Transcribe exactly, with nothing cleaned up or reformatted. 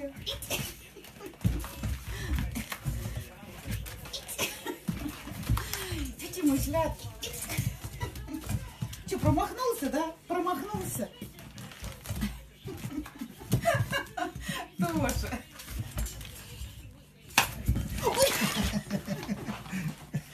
here. Eat. Эти мой шляпки. Че, промахнулся, да? Промахнулся. Тоже.